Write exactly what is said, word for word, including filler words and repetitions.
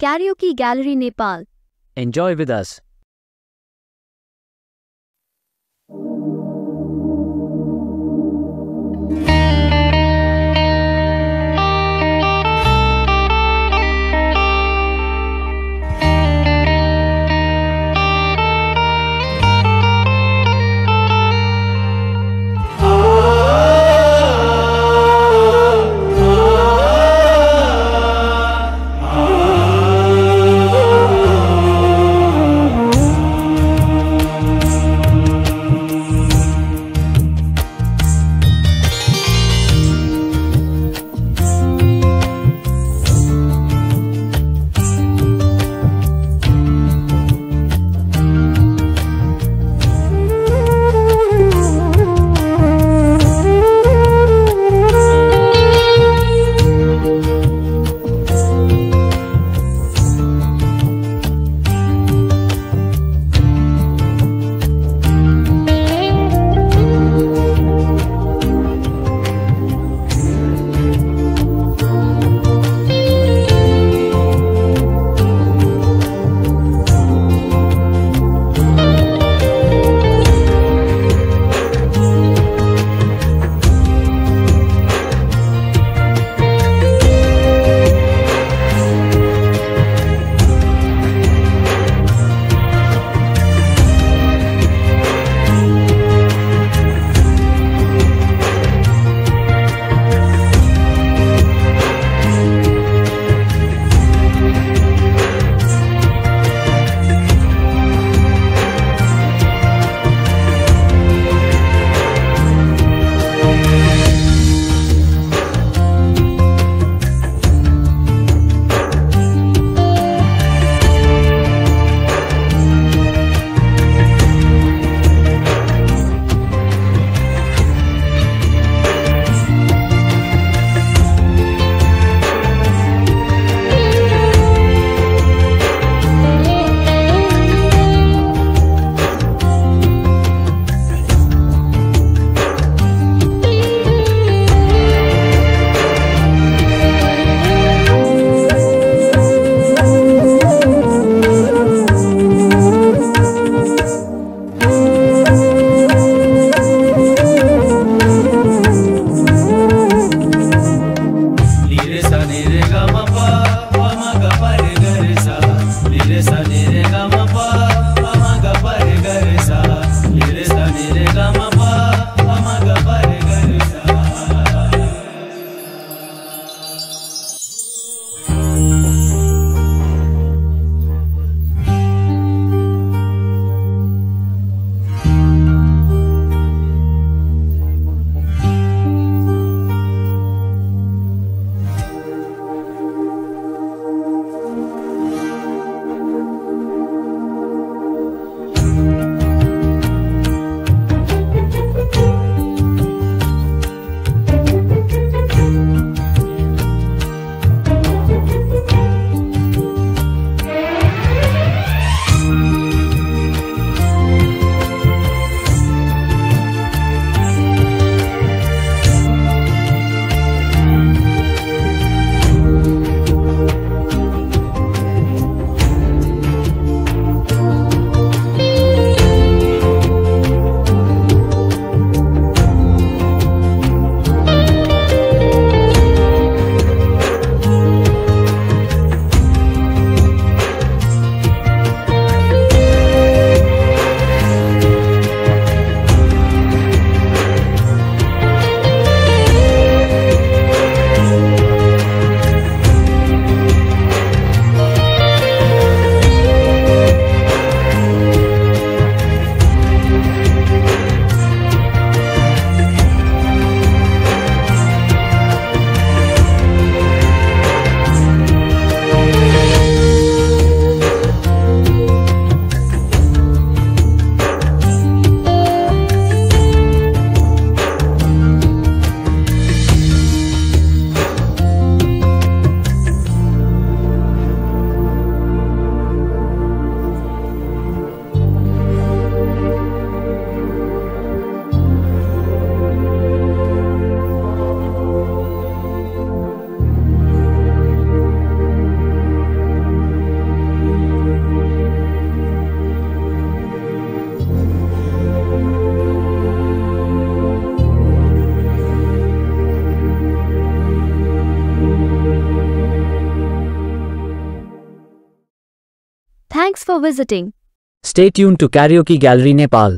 Karaoke Gallery Nepal. Enjoy with us. Oh, Thanks for visiting. Stay tuned to Karaoke Gallery Nepal.